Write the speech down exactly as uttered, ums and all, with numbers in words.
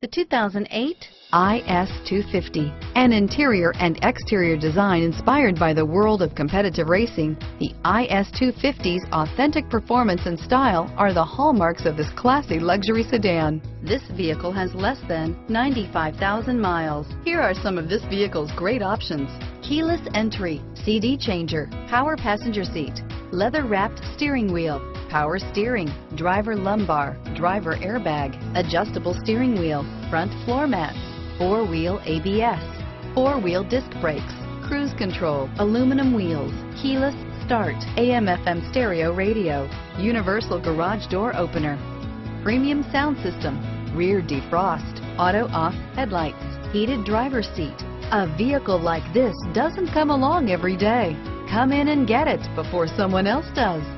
The two thousand eight I S two fifty, an interior and exterior design inspired by the world of competitive racing, the I S two fifty's authentic performance and style are the hallmarks of this classy luxury sedan. This vehicle has less than ninety-five thousand miles. Here are some of this vehicle's great options: keyless entry, C D changer, power passenger seat, leather-wrapped steering wheel, power steering, driver lumbar, driver airbag, adjustable steering wheel, front floor mats, four-wheel A B S, four-wheel disc brakes, cruise control, aluminum wheels, keyless start, A M F M stereo radio, universal garage door opener, premium sound system, rear defrost, auto-off headlights, heated driver's seat. A vehicle like this doesn't come along every day. Come in and get it before someone else does.